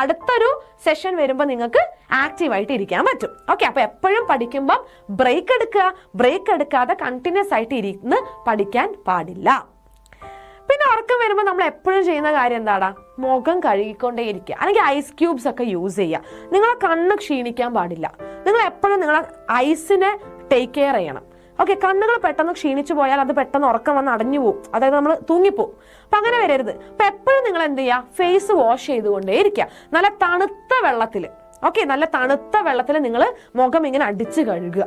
അടുത്തൊരു സെഷൻ വരുമ്പോൾ നിങ്ങൾക്ക് ആക്റ്റീവായിട്ട് ഇരിക്കാൻ പറ്റും. ഓക്കെ, അപ്പോൾ എപ്പോഴും പഠിക്കുമ്പം ബ്രേക്ക് എടുക്കുക. ബ്രേക്ക് എടുക്കാതെ കണ്ടിന്യൂസ് ആയിട്ട് ഇരുന്ന് പഠിക്കാൻ പാടില്ല. പിന്നെ ഉറക്കം വരുമ്പോൾ നമ്മൾ എപ്പോഴും ചെയ്യുന്ന കാര്യം എന്താണ്? മുഖം കഴുകിക്കൊണ്ടേ ഇരിക്കുക, അല്ലെങ്കിൽ ഐസ് ക്യൂബ്സ് ഒക്കെ യൂസ് ചെയ്യുക. നിങ്ങളെ കണ്ണ് ക്ഷീണിക്കാൻ പാടില്ല. നിങ്ങൾ എപ്പോഴും നിങ്ങളെ ഐസിനെ ടേക്ക് കെയർ ചെയ്യണം. ഓക്കെ, കണ്ണുകൾ പെട്ടെന്ന് ക്ഷീണിച്ചു പോയാൽ അത് പെട്ടെന്ന് ഉറക്കം വന്ന് അടഞ്ഞു പോകും, അതായത് നമ്മൾ തൂങ്ങിപ്പോവും. അപ്പം അങ്ങനെ വരരുത്. അപ്പം എപ്പോഴും നിങ്ങൾ എന്ത് ചെയ്യുക? ഫേസ് വാഷ് ചെയ്തുകൊണ്ടേ ഇരിക്കുക. നല്ല തണുത്ത വെള്ളത്തിൽ, ഓക്കെ, നല്ല തണുത്ത വെള്ളത്തിൽ നിങ്ങൾ മുഖം ഇങ്ങനെ അടിച്ച് കഴുകുക.